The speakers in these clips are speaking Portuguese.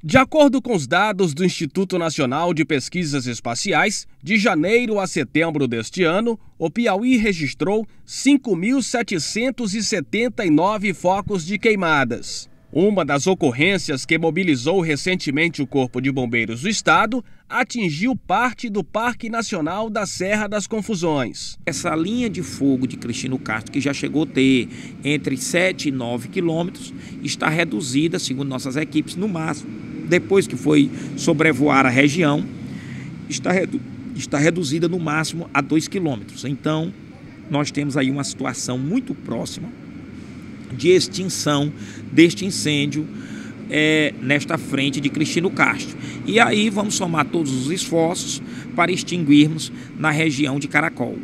De acordo com os dados do Instituto Nacional de Pesquisas Espaciais, de janeiro a setembro deste ano, o Piauí registrou 5.779 focos de queimadas. Uma das ocorrências que mobilizou recentemente o Corpo de Bombeiros do Estado atingiu parte do Parque Nacional da Serra das Confusões. Essa linha de fogo de Cristino Castro, que já chegou a ter entre 7 e 9 quilômetros, está reduzida, segundo nossas equipes, no máximo, depois que foi sobrevoar a região, está reduzida no máximo a 2 quilômetros. Então, nós temos aí uma situação muito próxima de extinção deste incêndio nesta frente de Cristino Castro. E aí vamos somar todos os esforços para extinguirmos na região de Caracol.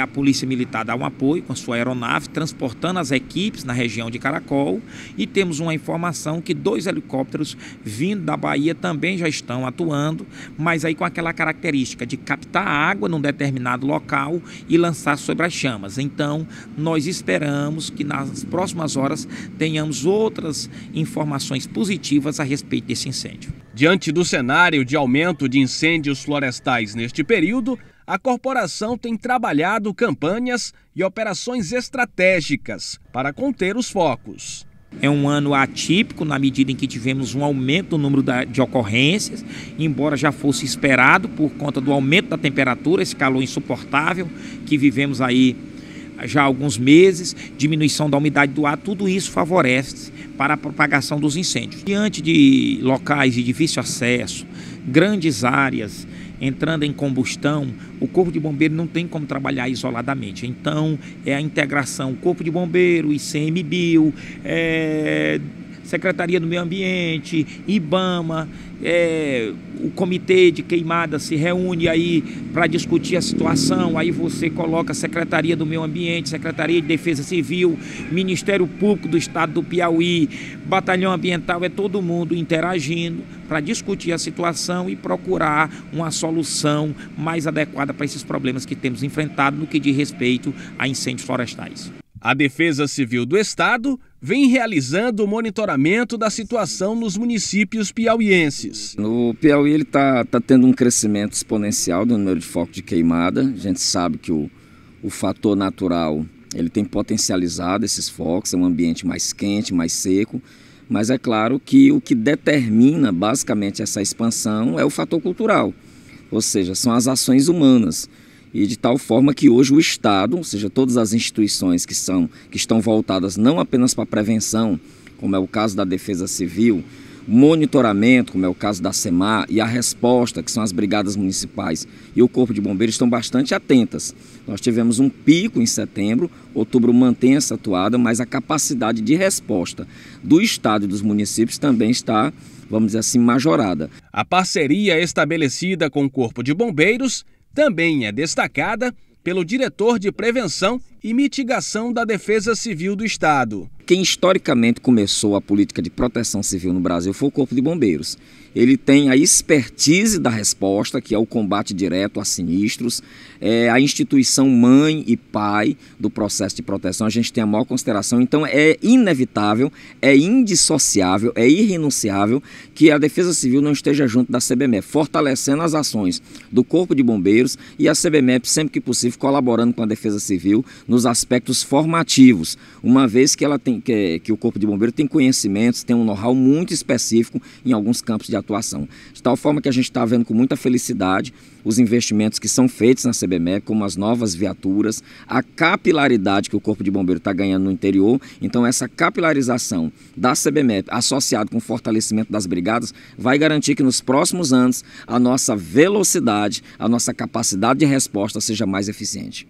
A Polícia Militar dá um apoio com a sua aeronave, transportando as equipes na região de Caracol, e temos uma informação que 2 helicópteros vindo da Bahia também já estão atuando, mas aí com aquela característica de captar água num determinado local e lançar sobre as chamas. Então, nós esperamos que nas próximas horas tenhamos outras informações positivas a respeito desse incêndio. Diante do cenário de aumento de incêndios florestais neste período, a corporação tem trabalhado campanhas e operações estratégicas para conter os focos. É um ano atípico na medida em que tivemos um aumento no número de ocorrências, embora já fosse esperado por conta do aumento da temperatura, esse calor insuportável que vivemos aí já há alguns meses, diminuição da umidade do ar, tudo isso favorece para a propagação dos incêndios. Diante de locais de difícil acesso, grandes áreas entrando em combustão, o Corpo de Bombeiro não tem como trabalhar isoladamente. Então, é a integração Corpo de Bombeiro, ICMBio, Secretaria do Meio Ambiente, IBAMA, o Comitê de Queimada se reúne aí para discutir a situação, aí você coloca a Secretaria do Meio Ambiente, Secretaria de Defesa Civil, Ministério Público do Estado do Piauí, Batalhão Ambiental, é todo mundo interagindo para discutir a situação e procurar uma solução mais adequada para esses problemas que temos enfrentado no que diz respeito a incêndios florestais. A Defesa Civil do Estado vem realizando o monitoramento da situação nos municípios piauienses. No Piauí ele está tendo um crescimento exponencial do número de focos de queimada. A gente sabe que o fator natural ele tem potencializado esses focos, é um ambiente mais quente, mais seco, mas é claro que o que determina basicamente essa expansão é o fator cultural, ou seja, são as ações humanas. E de tal forma que hoje o Estado, ou seja, todas as instituições que estão voltadas não apenas para a prevenção, como é o caso da Defesa Civil, monitoramento, como é o caso da SEMAR, e a resposta, que são as brigadas municipais e o Corpo de Bombeiros, estão bastante atentas. Nós tivemos um pico em setembro, outubro mantém essa atuada, mas a capacidade de resposta do Estado e dos municípios também está, vamos dizer assim, majorada. A parceria estabelecida com o Corpo de Bombeiros também é destacada pelo diretor de Prevenção e Mitigação da Defesa Civil do Estado. Quem historicamente começou a política de proteção civil no Brasil foi o Corpo de Bombeiros. Ele tem a expertise da resposta, que é o combate direto a sinistros, a instituição mãe e pai do processo de proteção, a gente tem a maior consideração. Então é inevitável, é indissociável, é irrenunciável que a Defesa Civil não esteja junto da CBMEP, fortalecendo as ações do Corpo de Bombeiros e a CBMEP, sempre que possível, colaborando com a Defesa Civil nos aspectos formativos, uma vez que ela tem, que o Corpo de Bombeiros tem conhecimentos, tem um know-how muito específico em alguns campos de atuação. De tal forma que a gente está vendo com muita felicidade os investimentos que são feitos na CBMEP, como as novas viaturas, a capilaridade que o Corpo de Bombeiros está ganhando no interior. Então essa capilarização da CBMEP associada com o fortalecimento das brigadas vai garantir que nos próximos anos a nossa velocidade, a nossa capacidade de resposta seja mais eficiente.